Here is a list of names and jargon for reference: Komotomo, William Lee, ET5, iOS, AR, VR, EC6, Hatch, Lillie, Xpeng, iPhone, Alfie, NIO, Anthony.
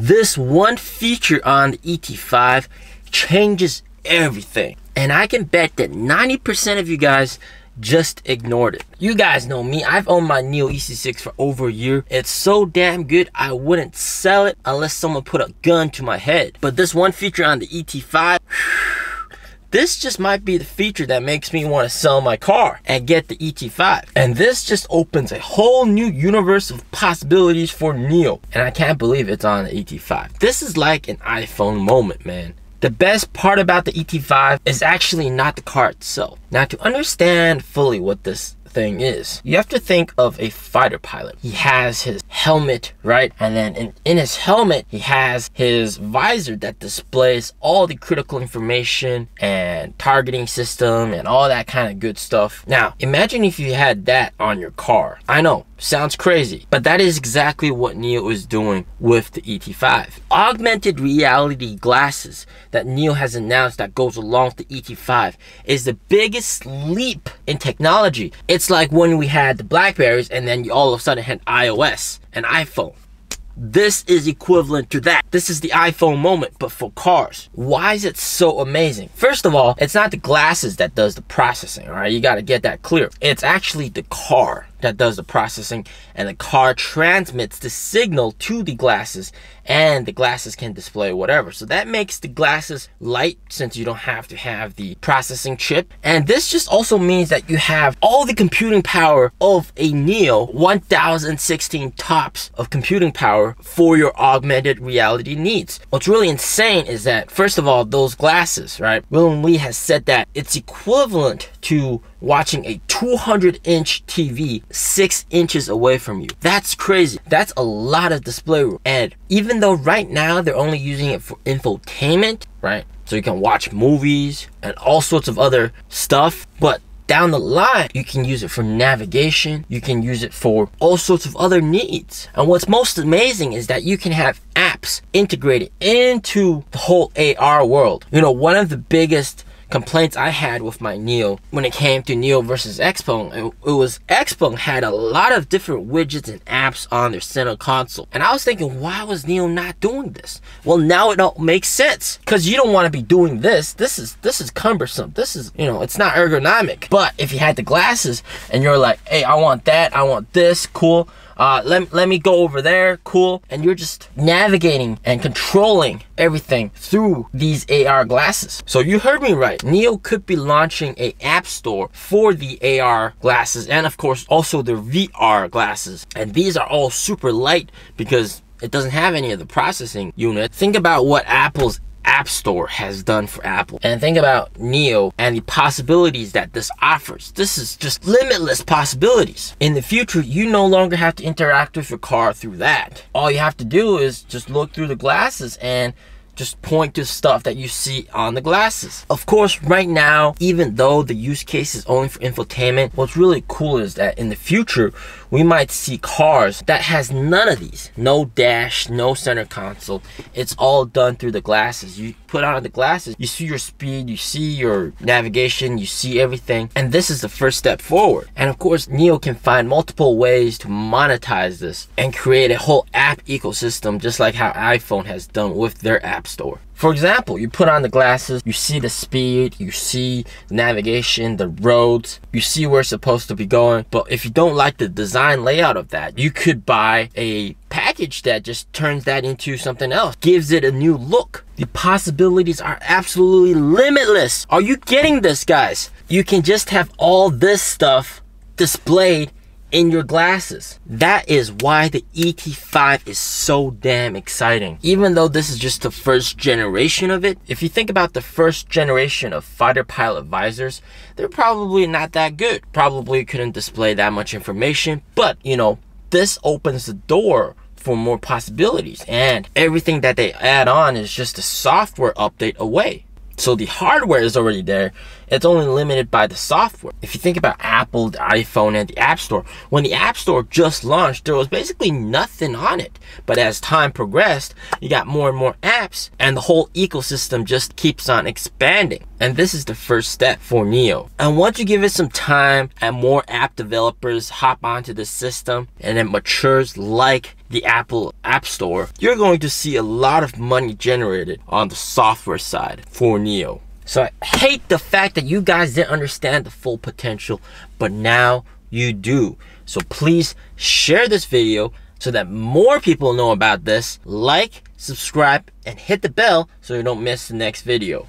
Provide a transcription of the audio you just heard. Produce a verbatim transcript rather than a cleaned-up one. This one feature on the E T five changes everything. And I can bet that ninety percent of you guys just ignored it. You guys know me, I've owned my N I O E C six for over a year. It's so damn good, I wouldn't sell it unless someone put a gun to my head. But this one feature on the E T five, this just might be the feature that makes me want to sell my car and get the E T five. And this just opens a whole new universe of possibilities for N I O. And I can't believe it's on the E T five. This is like an iPhone moment, man. The best part about the E T five is actually not the car itself. Now, to understand fully what this thing is, you have to think of a fighter pilot. He has his helmet, right? And then in, in his helmet, he has his visor that displays all the critical information and targeting system and all that kind of good stuff. Now, imagine if you had that on your car. I know, sounds crazy, but that is exactly what N I O is doing with the E T five. Augmented reality glasses that N I O has announced that goes along with the E T five is the biggest leap in technology. It's like when we had the BlackBerries and then you all of a sudden had iOS and iPhone. This is equivalent to that. This is the iPhone moment, but for cars. Why is it so amazing? First of all, it's not the glasses that does the processing, all right? You gotta get that clear. It's actually the car that does the processing, and the car transmits the signal to the glasses, and the glasses can display whatever. So that makes the glasses light since you don't have to have the processing chip. And this just also means that you have all the computing power of a N I O, one thousand sixteen tops of computing power for your augmented reality needs. What's really insane is that, first of all, those glasses, right? William Lee has said that it's equivalent to watching a two hundred inch T V six inches away from you. That's crazy. That's a lot of display room. And even though right now they're only using it for infotainment, right? So you can watch movies and all sorts of other stuff, but down the line, you can use it for navigation. You can use it for all sorts of other needs. And what's most amazing is that you can have apps integrated into the whole A R world. You know, one of the biggest complaints I had with my N I O when it came to N I O versus Xpeng, and it was Xpeng had a lot of different widgets and apps on their center console. And I was thinking, why was N I O not doing this? Well, now it all makes sense, because you don't want to be doing this. This is this is cumbersome. This is, you know, it's not ergonomic. But if you had the glasses and you're like, hey, I want that, I want this, cool. Uh, let, let me go over there, cool. And you're just navigating and controlling everything through these A R glasses. So you heard me right. N I O could be launching an app store for the A R glasses and of course also the V R glasses. And these are all super light because it doesn't have any of the processing unit. Think about what Apple's App Store has done for Apple, and think about N I O and the possibilities that this offers. This is just limitless possibilities. In the future, you no longer have to interact with your car through that. All you have to do is just look through the glasses and just point to stuff that you see on the glasses. Of course, right now, even though the use case is only for infotainment, what's really cool is that in the future, we might see cars that has none of these. No dash, no center console. It's all done through the glasses. You put on the glasses, you see your speed, you see your navigation, you see everything. And this is the first step forward. And of course, N I O can find multiple ways to monetize this and create a whole app ecosystem, just like how iPhone has done with their apps store. For example, you put on the glasses, you see the speed, you see the navigation, the roads, you see where it's supposed to be going. But if you don't like the design layout of that, you could buy a package that just turns that into something else, gives it a new look. The possibilities are absolutely limitless. Are you getting this, guys? You can just have all this stuff displayed in your glasses. That is why the E T five is so damn exciting. Even though this is just the first generation of it, if you think about the first generation of fighter pilot visors, they're probably not that good. Probably couldn't display that much information, but you know, this opens the door for more possibilities, and everything that they add on is just a software update away. So the hardware is already there. it's only limited by the software. If you think about Apple, the iPhone, and the App Store, when the App Store just launched, there was basically nothing on it. But as time progressed, you got more and more apps, and the whole ecosystem just keeps on expanding. And this is the first step for N I O. And once you give it some time and more app developers hop onto the system and it matures like the Apple App Store, you're going to see a lot of money generated on the software side for N I O. So I hate the fact that you guys didn't understand the full potential, but now you do. So please share this video so that more people know about this. Like, subscribe, and hit the bell so you don't miss the next video.